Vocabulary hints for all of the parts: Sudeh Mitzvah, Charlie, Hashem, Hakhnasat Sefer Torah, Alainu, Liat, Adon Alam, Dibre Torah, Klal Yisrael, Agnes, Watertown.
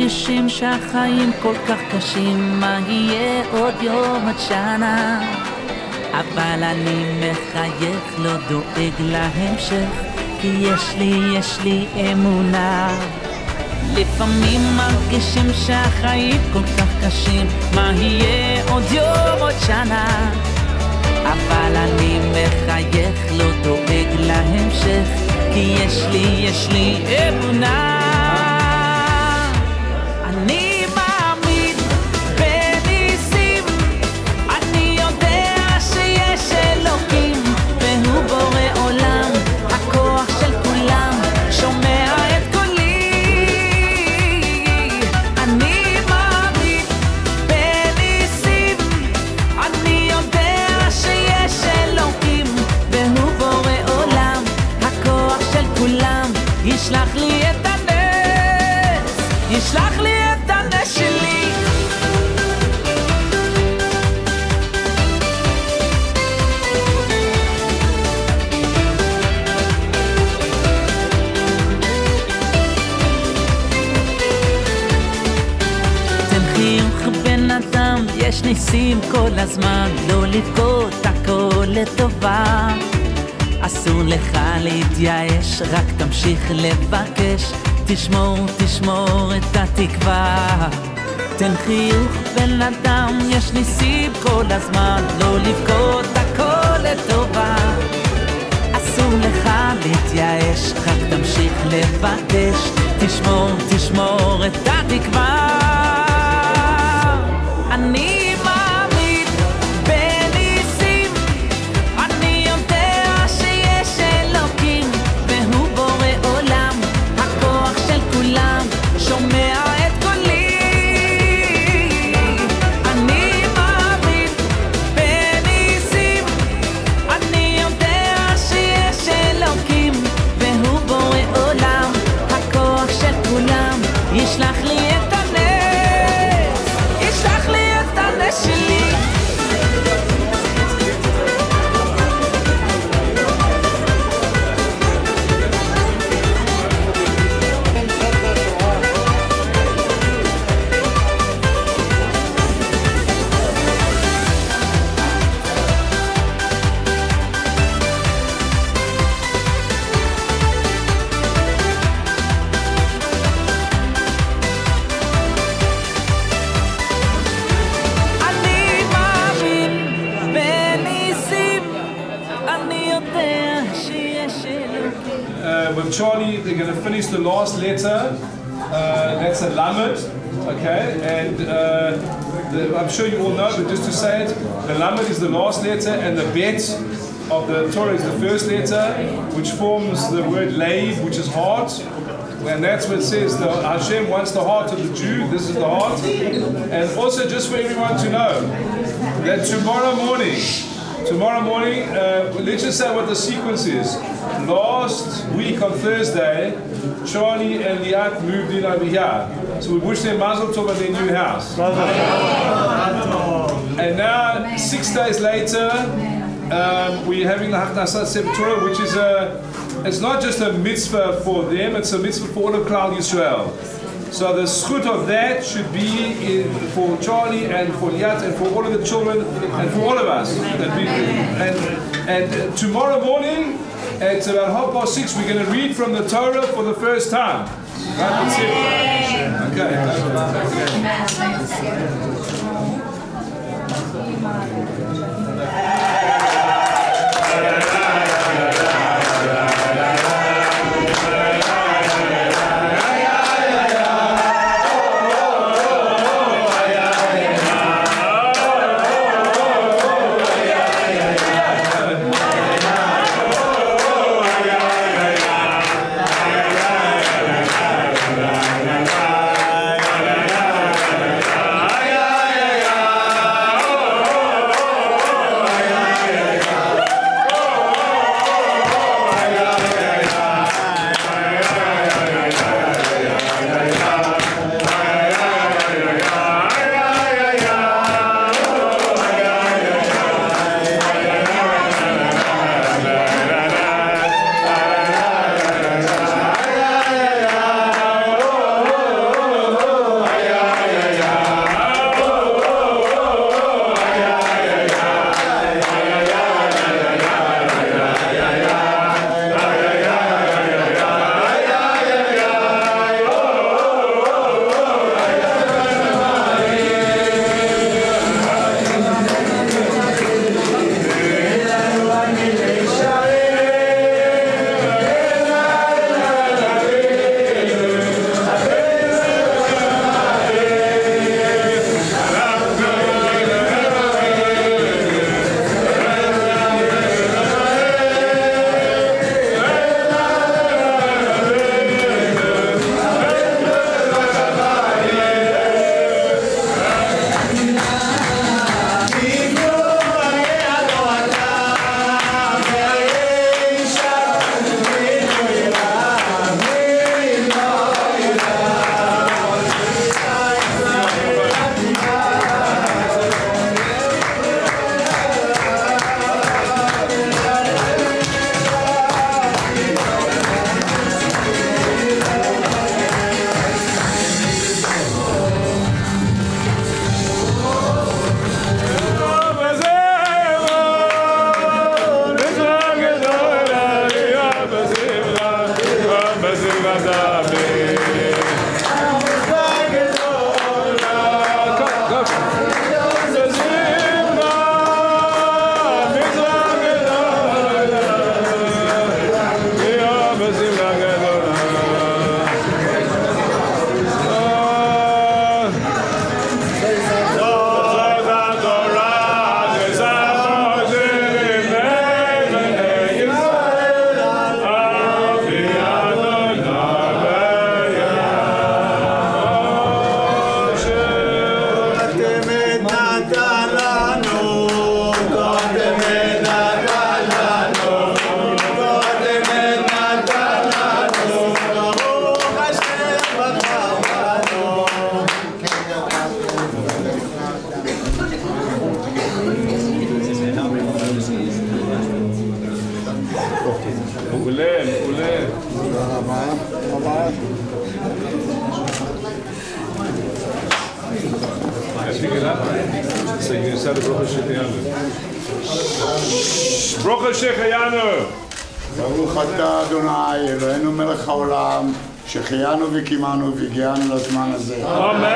מרגישים שהחיים כל כך קשים, מה יהיה עוד יום עד שנה? אבל אני מחייך, לא דואג להמשך, כי יש לי אמונה. לפעמים מרגישים שהחיים כל כך קשים, מה יהיה עוד יום עוד שנה? אבל אני מחייך, לא דואג להמשך, כי יש לי אמונה. יש ניסים כל הזמן, לא לבכות, הכל לטובה. אסור לך להתייאש, רק תמשיך לבקש, תשמור את התקווה. תן חיוך בן אדם, יש ניסים כל הזמן, לא לבכות, הכל לטובה. אסור לך להתייאש, רק תמשיך לבקש, תשמור את התקווה. אני מאמין בניסים, אני יודע שיש אלוקים, והוא בורא עולם, הכוח של כולם, שומע את קולי. אני מאמין בניסים, אני יודע שיש אלוקים, והוא בורא עולם, הכוח של כולם, ישלח לי את הנס, ישלח לי שלי. With Charlie, they're going to finish the last letter. That's a lamed, okay? And I'm sure you all know, but just to say it, the lamed is the last letter, and the bet of the Torah is the first letter, which forms the word leiv, which is heart. And that's what it says, the Hashem wants the heart of the Jew. This is the heart. And also, just for everyone to know, that tomorrow morning, let's just say what the sequence is. Last week on Thursday, Charlie and Liat moved in over here. So we wish them Mazel Tov at their new house. And now, 6 days later, we're having the Hakhnasat Sefer Torah, which is it's not just a mitzvah for them, it's a mitzvah for all of Klal Yisrael. So the schut of that should be for Charlie and for Liat and for all of the children and for all of us. And tomorrow morning, at about 6:30, we're going to read from the Torah for the first time. That's it. Okay. מעולה. תודה רבה. ברוך שחיינו. ברוך אתה אדוני אלוהינו מלך העולם, שחיינו וקימנו והגיענו לזמן הזה. אמן.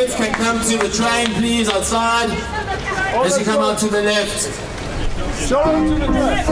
Kids can come to the train, please, outside. As you come out to the left. Show them to the left.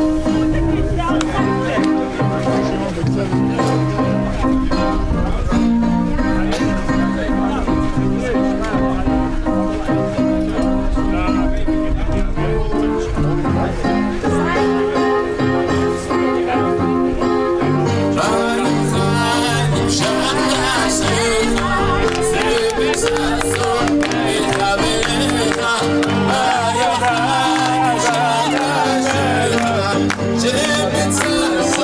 Sudeh Mitzvah,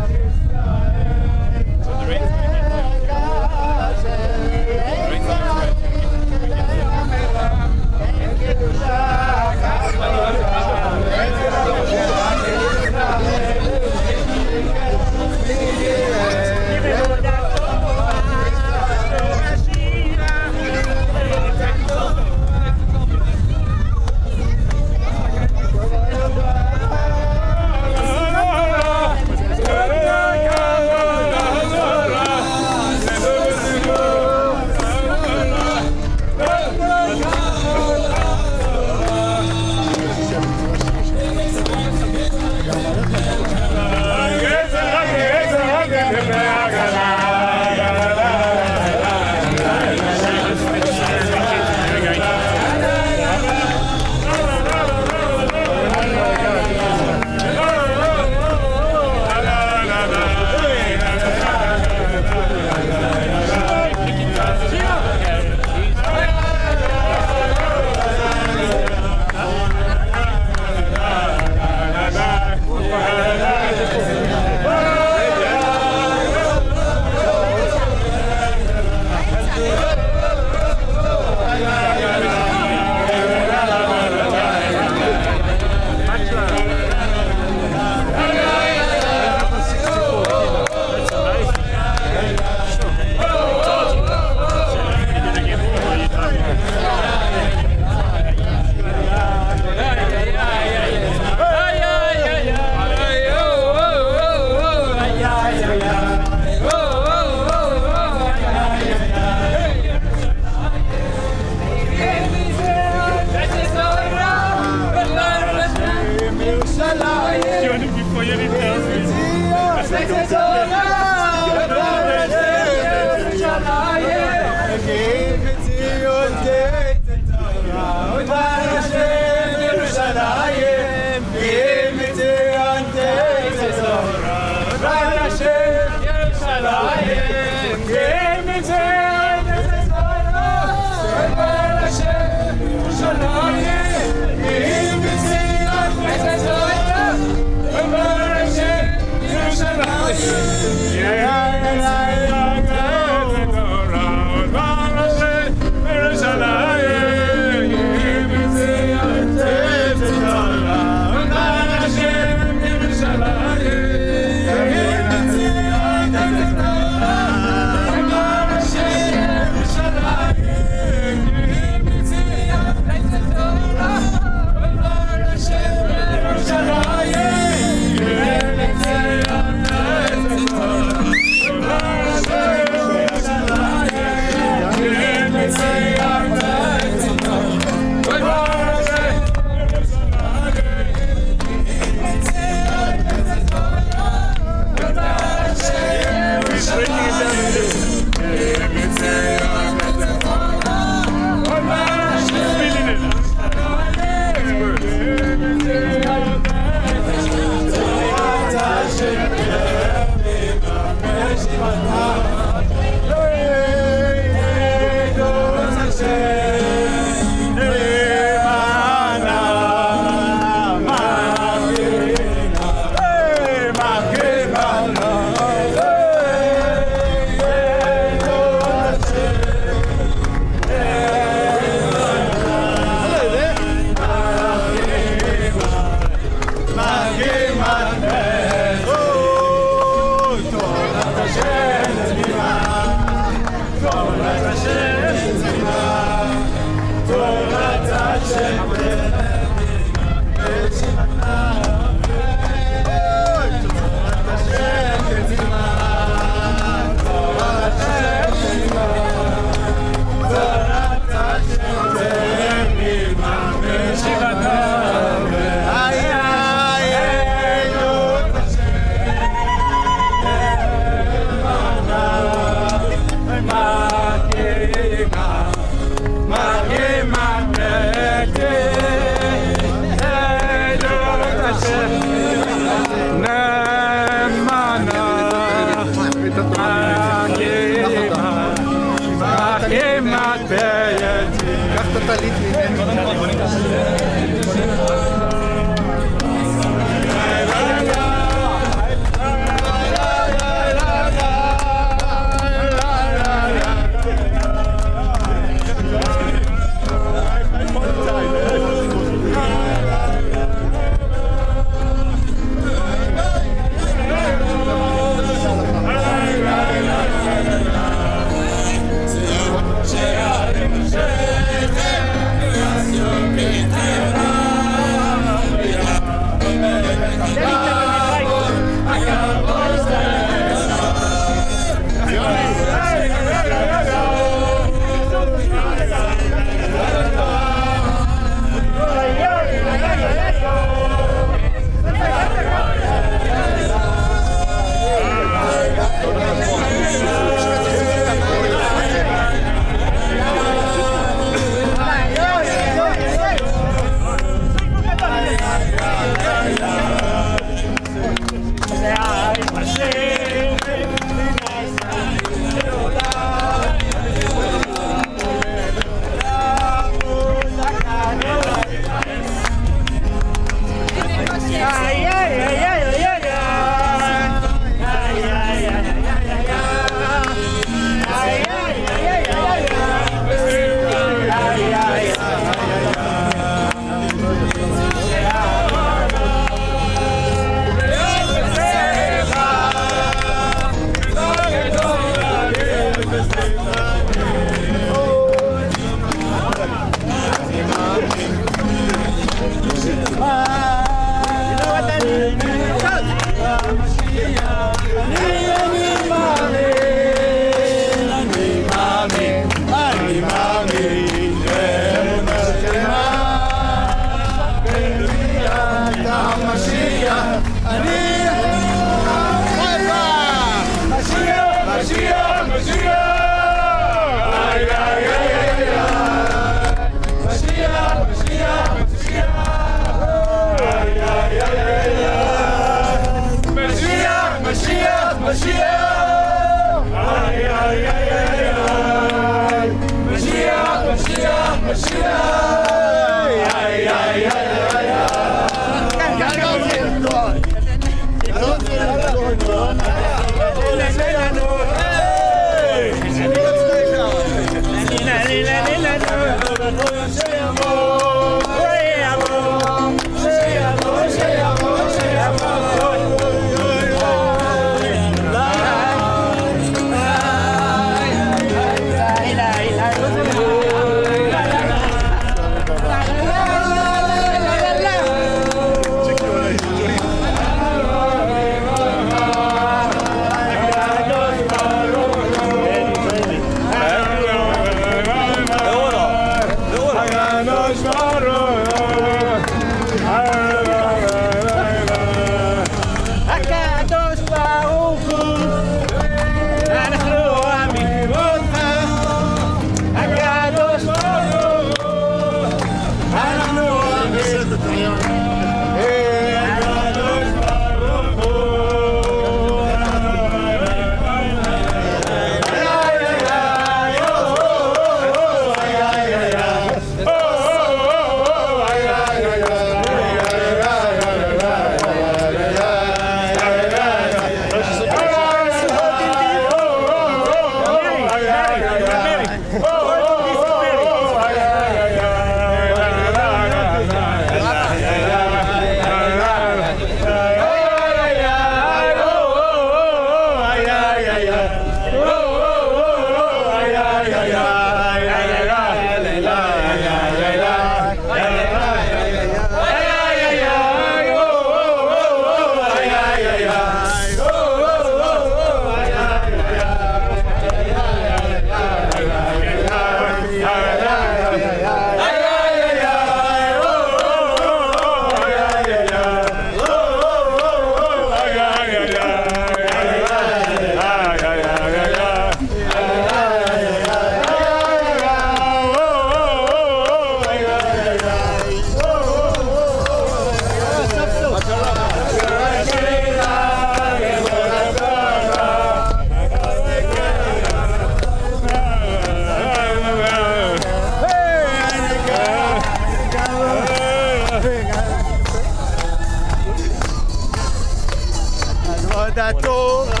התורה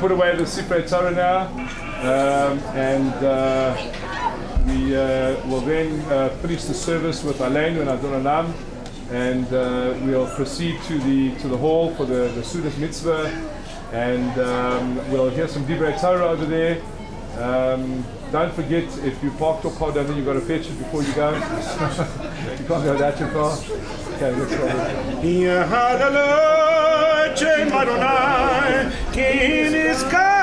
Put away the Dibre Torah now, and we will then finish the service with Alainu and Adon Alam, and we'll proceed to the hall for the Sudeh Mitzvah, and we'll hear some Dibre Torah over there. Don't forget, if you parked your car down there, you've got to fetch it before you go. You can't go without your car. Okay, let's go.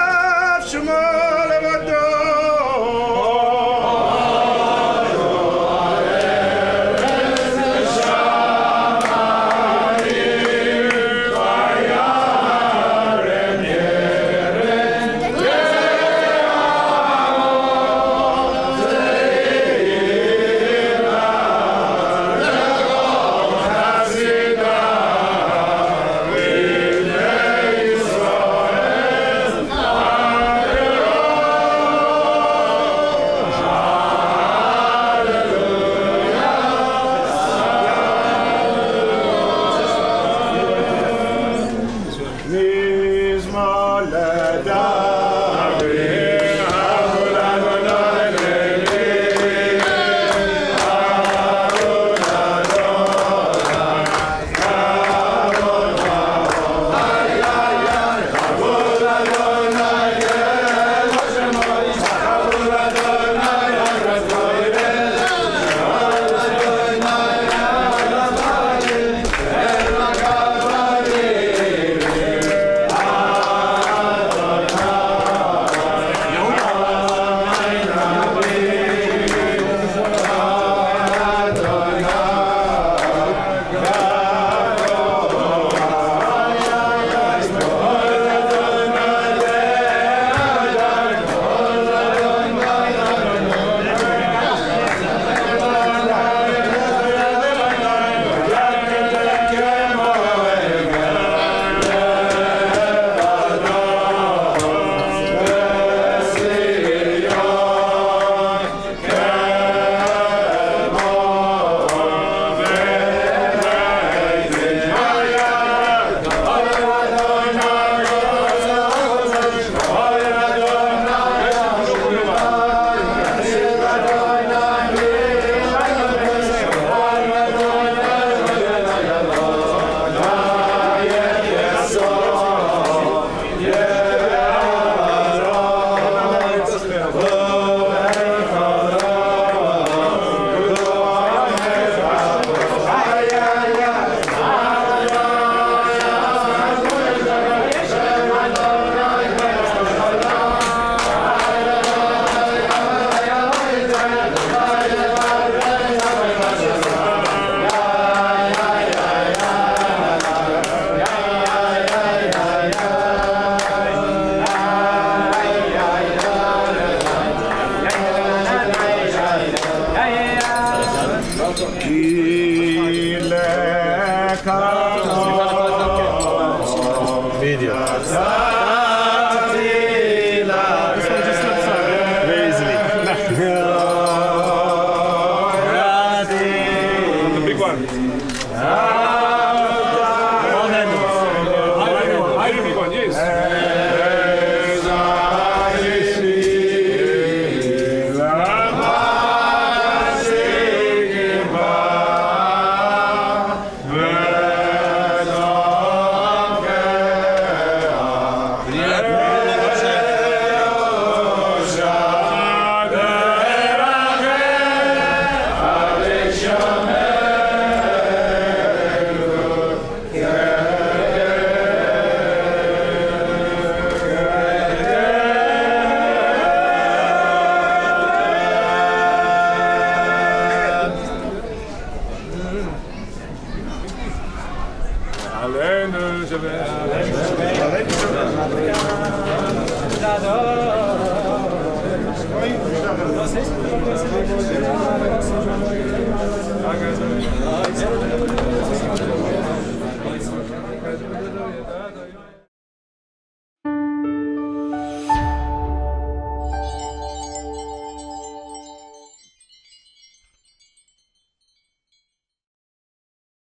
Alainu Shabbat.